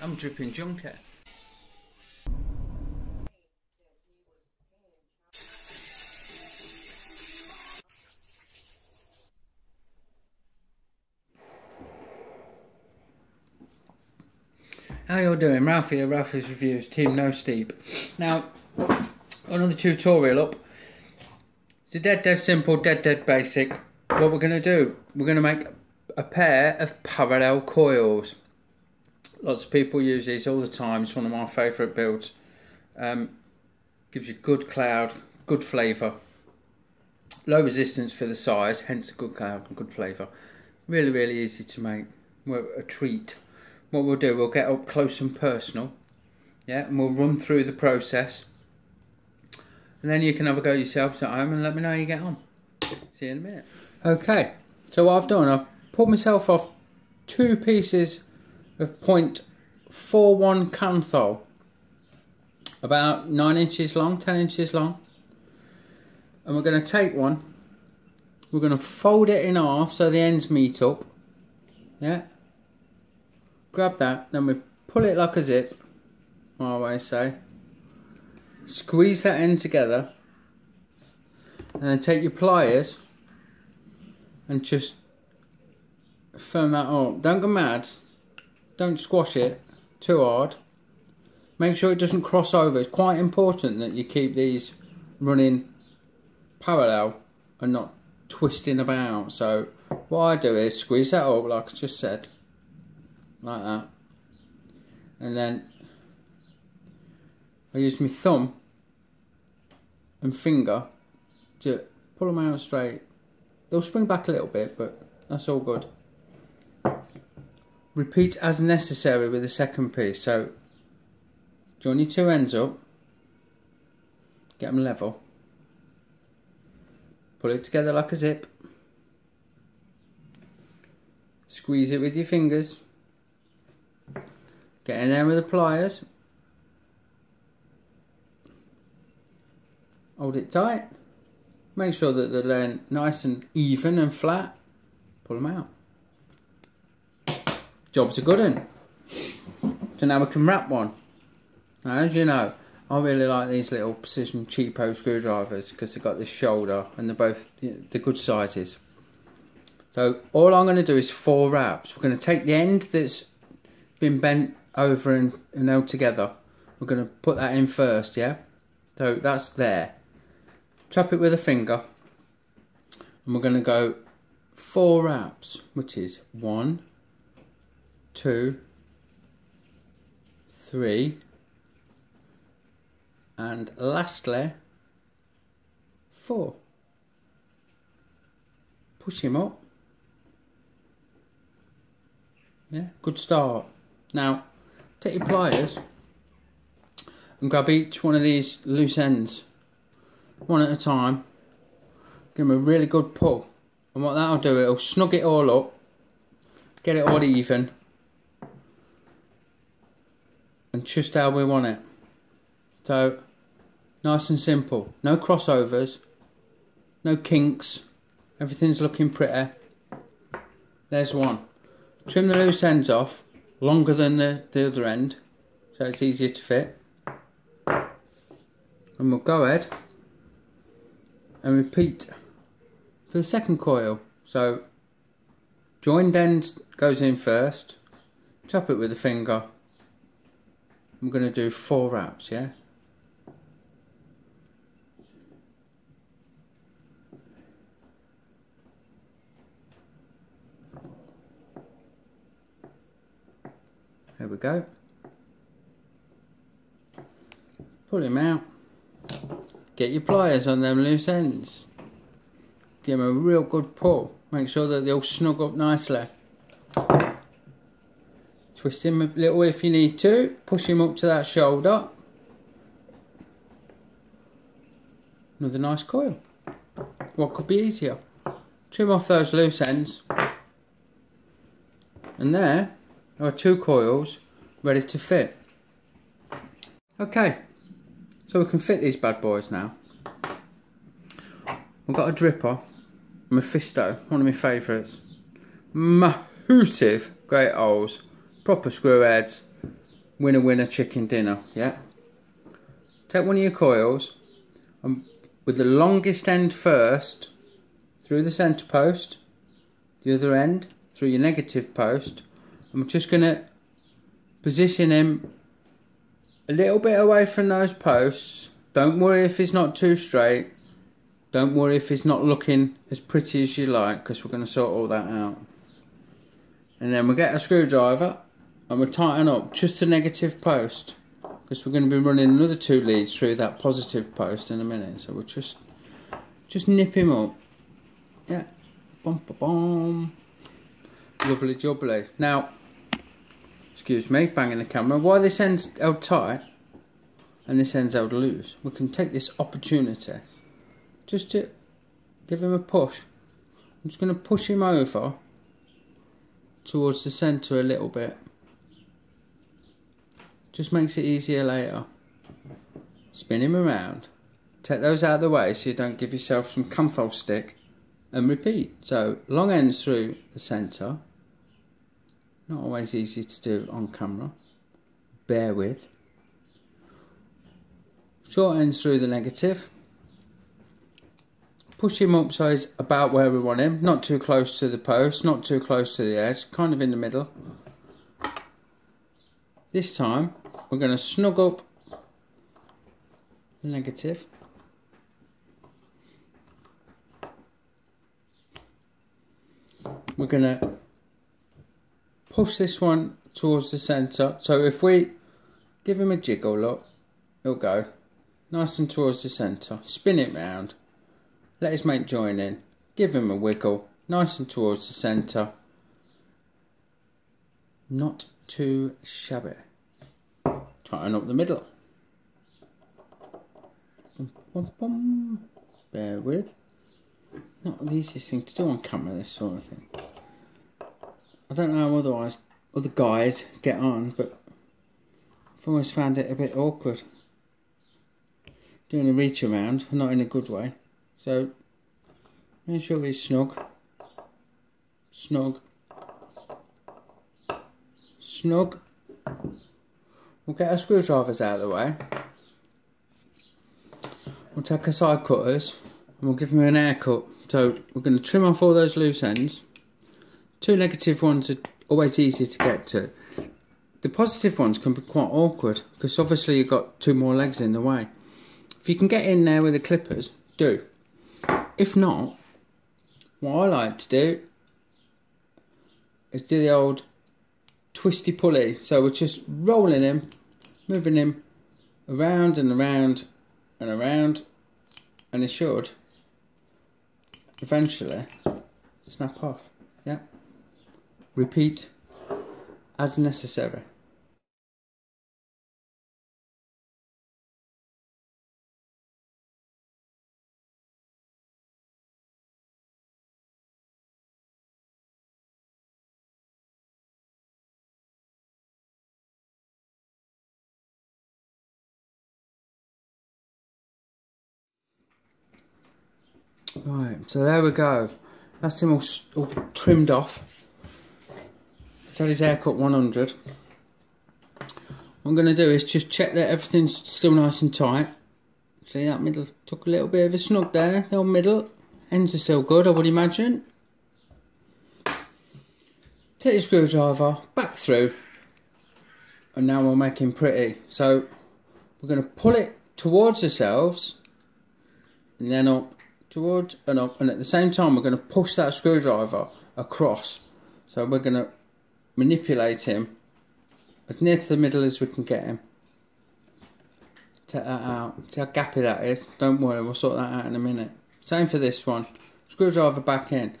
I'm Drippin' Junker. How y'all doing? Ralphie here, Ralphie's Reviews, Team No Steep. Now, another tutorial up. It's a dead simple, dead basic. What we're going to do, we're going to make a pair of parallel coils. Lots of people use these all the time. It's one of my favourite builds. Gives you good cloud, good flavour. Low resistance for the size, hence the good cloud and good flavour. Really, really easy to make. A treat. What we'll do, we'll get up close and personal, yeah, and we'll run through the process, and then you can have a go yourself at home and let me know how you get on. See you in a minute. Okay, so what I've done, I've pulled myself off two pieces of 0.41 kanthal, about 9 inches long, 10 inches long, and we're going to take one, we're going to fold it in half so the ends meet up, yeah. Grab that, then we pull it like a zip, I always say. Squeeze that end together, and then take your pliers and just firm that up. Don't go mad, don't squash it too hard. Make sure it doesn't cross over. It's quite important that you keep these running parallel and not twisting about. So what I do is squeeze that up like I just said. Like that, and then I use my thumb and finger to pull them out straight. They'll spring back a little bit, but that's all good. Repeat as necessary with the second piece. So join your two ends up, get them level, pull it together like a zip, squeeze it with your fingers. Get in there with the pliers, hold it tight, make sure that they're nice and even and flat, pull them out. Job's a good one. So now we can wrap one. Now, as you know, I really like these little precision cheapo screwdrivers because they've got this shoulder and they're both, you know, the good sizes. So all I'm going to do is 4 wraps. We're going to take the end that's been bent over and held together. We're going to put that in first, yeah? So that's there. Trap it with a finger. And we're going to go 4 wraps, which is 1, 2, 3. And lastly, 4. Push him up. Yeah, good start. Now, take your pliers and grab each one of these loose ends, one at a time. Give them a really good pull, and what that'll do, it'll snug it all up, get it all even, and just how we want it. So, nice and simple. No crossovers, no kinks. Everything's looking pretty. There's one. Trim the loose ends off. Longer than the other end, so it's easier to fit, and we'll go ahead and repeat for the second coil. So joined end goes in first, chop it with a finger. I'm going to do 4 wraps, yeah? There we go. Pull him out. Get your pliers on them loose ends. Give them a real good pull. Make sure that they all snug up nicely. Twist him a little if you need to. Push him up to that shoulder. Another nice coil. What could be easier? Trim off those loose ends. And there. There are 2 coils ready to fit. Okay, so we can fit these bad boys now. We've got a dripper, Mephisto, one of my favourites. Massive great holes, proper screw heads, winner winner chicken dinner, yeah? Take one of your coils, and with the longest end first, through the centre post, the other end, through your negative post, I'm just going to position him a little bit away from those posts. Don't worry if he's not too straight. Don't worry if he's not looking as pretty as you like, because we're going to sort all that out. And then we'll get a screwdriver and we'll tighten up just the negative post, because we're going to be running another two leads through that positive post in a minute. So we'll just nip him up. Yeah. Bum, ba, bum. Lovely jubbly. Now, excuse me, banging the camera. Why this end's held tight and this end's held loose? We can take this opportunity just to give him a push. I'm just going to push him over towards the centre a little bit. Just makes it easier later. Spin him around. Take those out of the way so you don't give yourself some kanthal stick, and repeat. So long ends through the centre. Not always easy to do on camera. Bear with. Short ends through the negative. Push him up so he's about where we want him. Not too close to the post, not too close to the edge. Kind of in the middle. This time we're going to snug up the negative. We're going to push this one towards the centre, so if we give him a jiggle, look, he'll go nice and towards the centre. Spin it round, let his mate join in, give him a wiggle, nice and towards the centre. Not too shabby. Tighten up the middle. Bum, bum, bum. Bear with. Not the easiest thing to do on camera, this sort of thing. I don't know how other guys get on, but I've always found it a bit awkward doing a reach around, not in a good way. So make sure he's snug, snug, snug. We'll get our screwdrivers out of the way. We'll take our side cutters and we'll give him an haircut. So we're going to trim off all those loose ends. Two negative ones are always easy to get to. The positive ones can be quite awkward because obviously you've got two more legs in the way. If you can get in there with the clippers, do. If not, what I like to do is do the old twisty pulley. So we're just rolling him, moving him around and around and around, and it should eventually snap off. Yeah. Repeat as necessary. Right, so there we go. That's him all trimmed off. He's had his haircut 100. What I'm going to do is just check that everything's still nice and tight. See, that middle took a little bit of a snug there, the old middle. Ends are still good, I would imagine. Take your screwdriver back through, and now we'll make him pretty. So we're going to pull it towards ourselves, and then up, towards and up, and at the same time we're going to push that screwdriver across. So we're going to manipulate him as near to the middle as we can get him. Take that out. See how gappy that is? Don't worry, we'll sort that out in a minute. Same for this one. Screwdriver back in,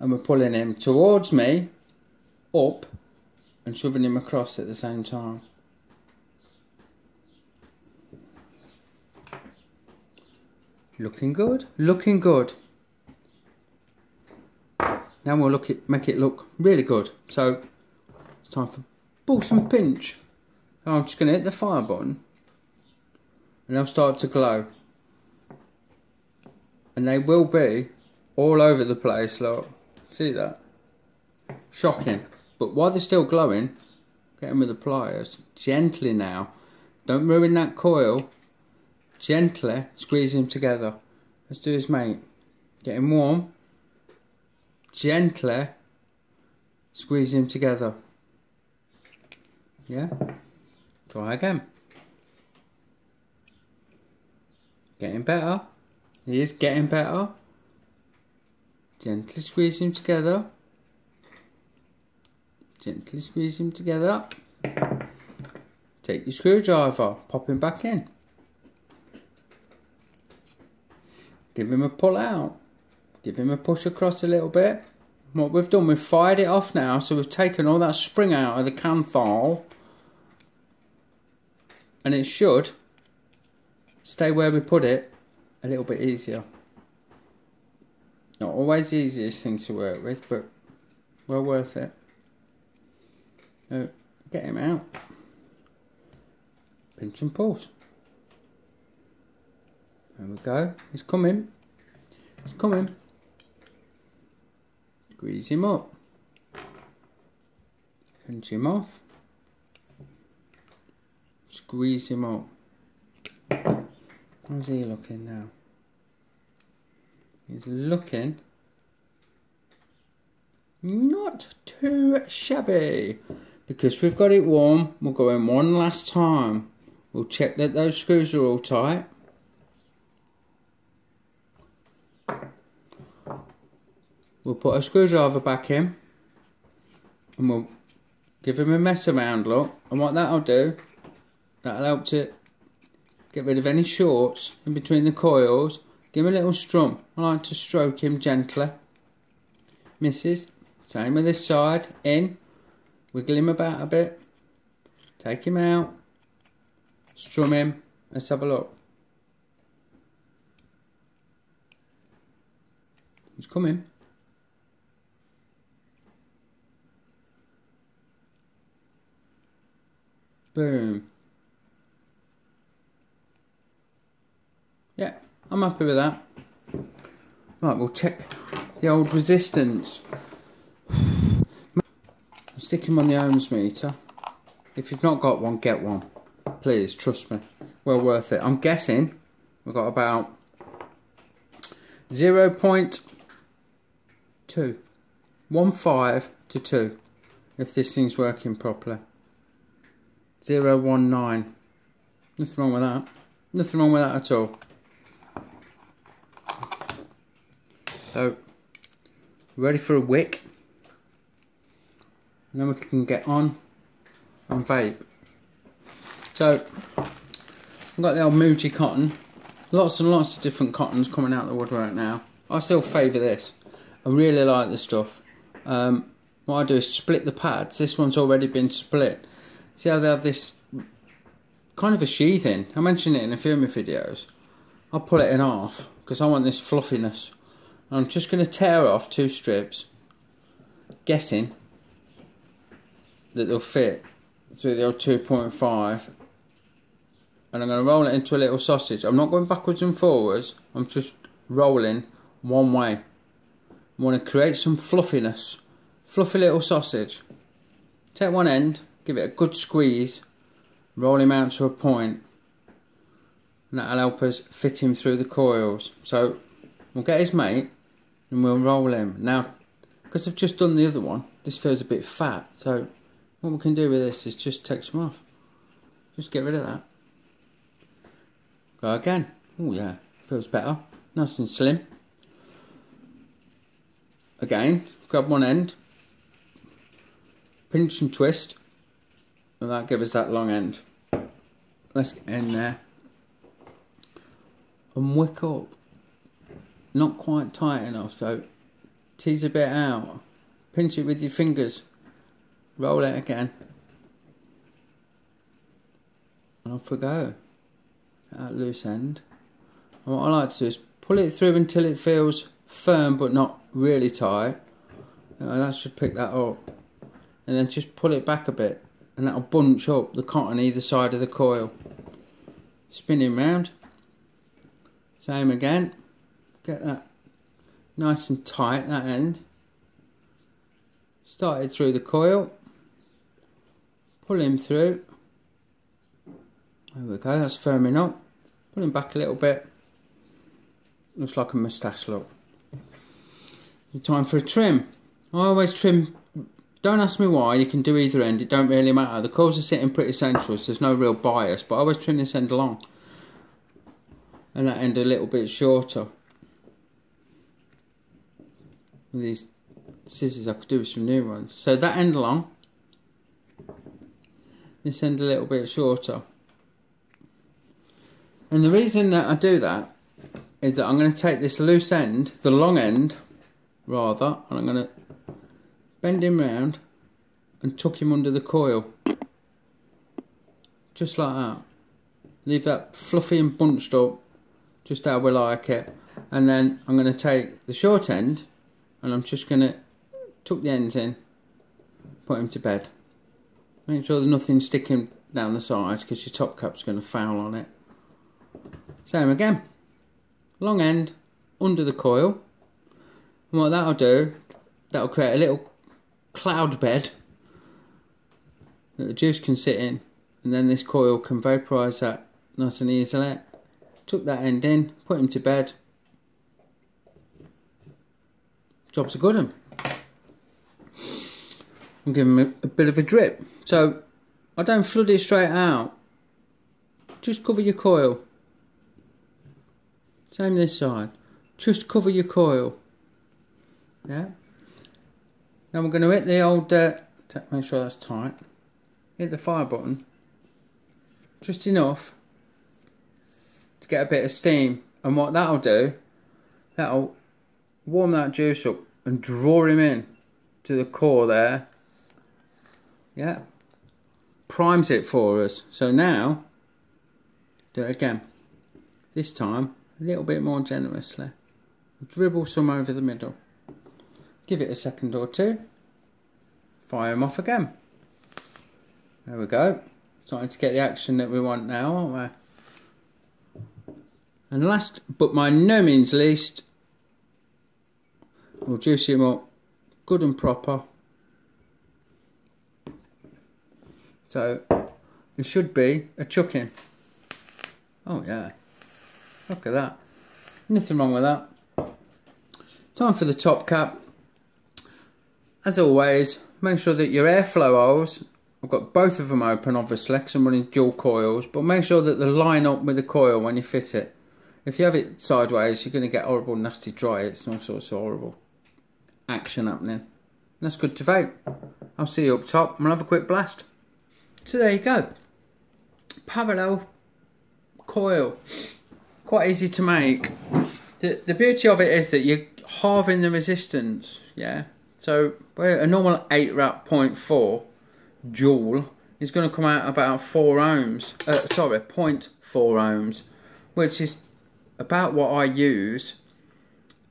and we're pulling him towards me, up, and shoving him across at the same time. Looking good, looking good. Now we'll make it look really good. So it's time for balls and pinch. And I'm just going to hit the fire button, and they'll start to glow. And they will be all over the place, look. See that? Shocking. But while they're still glowing, Get them with the pliers. Gently now. Don't ruin that coil. Gently squeeze him together. Let's do his mate. Get him warm. Gently squeeze him together. Yeah? Try again. Getting better. He is getting better. Gently squeeze him together. Gently squeeze him together. Take your screwdriver, pop him back in. Give him a pull out. Give him a push across a little bit. What we've done, we've fired it off now, so we've taken all that spring out of the kanthal, and it should stay where we put it a little bit easier. Not always the easiest thing to work with, but well worth it. So get him out. Pinch and pulse. There we go. He's coming. He's coming. Squeeze him up. Pinch him off. Squeeze him up. How's he looking now? He's looking not too shabby. Because we've got it warm, we'll go in one last time. We'll check that those screws are all tight. We'll put a screwdriver back in and we'll give him a mess around look, and what that'll do, that'll help to get rid of any shorts in between the coils. Give him a little strum. I like to stroke him gently. Misses. Same with this side. In. Wiggle him about a bit. Take him out. Strum him. Let's have a look. He's coming. Boom. Yeah, I'm happy with that. Right, we'll check the old resistance. I'll stick him on the ohms meter. If you've not got one, get one. Please, trust me. Well worth it. I'm guessing we've got about 0.2. 1.5 to 2. If this thing's working properly. 0.19. Nothing wrong with that. Nothing wrong with that at all. So, ready for a wick. And then we can get on and vape. So, I've got the old Moochie cotton. Lots and lots of different cottons coming out of the woodwork now. I still favour this. I really like this stuff. What I do is split the pads. This one's already been split. See how they have this kind of a sheathing. I mentioned it in a few of my videos. I'll pull it in half because I want this fluffiness. And I'm just going to tear off two strips, guessing that they'll fit through the old 2.5, and I'm going to roll it into a little sausage. I'm not going backwards and forwards, I'm just rolling one way. I want to create some fluffiness, fluffy little sausage. Take one end, give it a good squeeze, roll him out to a point, and that'll help us fit him through the coils. So we'll get his mate and we'll roll him. Now, because I've just done the other one, this feels a bit fat, so what we can do with this is just take some off. Just get rid of that. Go again. Oh yeah, feels better. Nice and slim. Again, grab one end, pinch and twist, and that'll give us that long end. Let's get in there and wick up. Not quite tight enough, so tease a bit out. Pinch it with your fingers. Roll it again. And off we go. That loose end. And what I like to do is pull it through until it feels firm but not really tight. And that should pick that up. And then just pull it back a bit. And that'll bunch up the cotton either side of the coil. Spinning round. Same again. Get that nice and tight, that end. Started through the coil. pull him through. There we go, that's firming up. Pull him back a little bit. Looks like a moustache look. Time for a trim. I always trim, don't ask me why, you can do either end, it don't really matter. The curls are sitting pretty central, so there's no real bias, but I always trim this end along. And that end a little bit shorter. With these scissors I could do with some new ones. So that end long. This end a little bit shorter. And the reason that I do that is that I'm going to take this loose end, the long end rather, and I'm going to bend him round and tuck him under the coil. Just like that. Leave that fluffy and bunched up, just how we like it. And then I'm going to take the short end and I'm just going to tuck the ends in, put him to bed. Make sure there's nothing sticking down the sides because your top cap's going to foul on it. Same again. Long end under the coil. And what that'll do, that'll create a little cloud bed that the juice can sit in. And then this coil can vaporise that nice and easily. Tuck that end in, put him to bed. Job's a good one. I'm giving him a bit of a drip. So I don't flood it straight out. Just cover your coil. Same this side. Just cover your coil. Yeah. Now we're going to hit the old, make sure that's tight. Hit the fire button. Just enough to get a bit of steam, and what that'll do, that'll warm that juice up and draw him in to the core there. Yeah, primes it for us. So now do it again, this time a little bit more generously. Dribble some over the middle, give it a second or two, fire him off again. There we go. Starting to get the action that we want now, aren't we? And last, but by no means least, we'll juice him up good and proper. So, it should be a chucking. Oh yeah, look at that. Nothing wrong with that. Time for the top cap. As always, make sure that your airflow holes, I've got both of them open obviously because I'm running dual coils, but make sure that they line up with the coil when you fit it. If you have it sideways, you're going to get horrible nasty dry hits and all sorts of horrible action happening. And that's good to vape. I'll see you up top and we'll have a quick blast. So there you go. Parallel coil. Quite easy to make. The beauty of it is that you're halving the resistance, yeah? So we're at a normal 8 wrap 0.4. joule is going to come out about 0.4 ohms, which is about what I use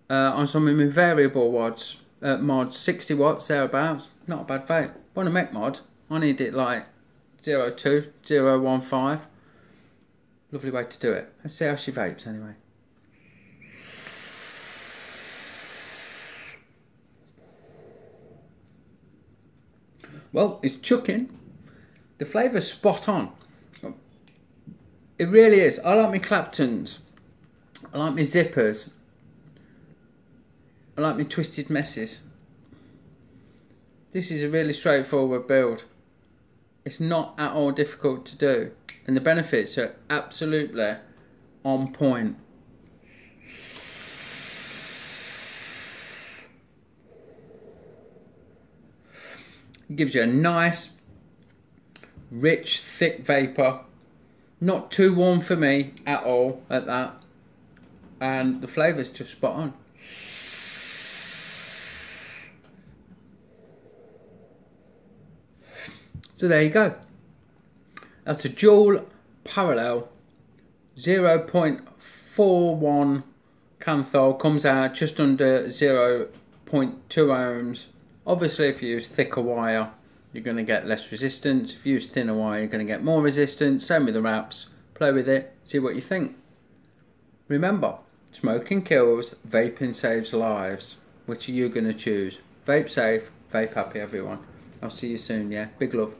on some of my variable wads, mods, 60 watts thereabouts. Not a bad vape. Want a mech mod, I need it like 0.2, 0.15. Lovely way to do it. Let's see how she vapes anyway. Well, it's chucking. The flavour's spot on. It really is. I like my Claptons. I like my zippers. I like my twisted messes. This is a really straightforward build. It's not at all difficult to do. And the benefits are absolutely on point. Gives you a nice, rich, thick vapor. Not too warm for me at all at that. And the flavour's just spot on. So there you go. That's a dual parallel 0.41 kanthal. Comes out just under 0.2 ohms. Obviously if you use thicker wire you're going to get less resistance, if you use thinner wire you're going to get more resistance, same with the wraps. Play with it, see what you think. Remember, smoking kills, vaping saves lives. Which are you going to choose? Vape safe, vape happy everyone. I'll see you soon, yeah? Big love.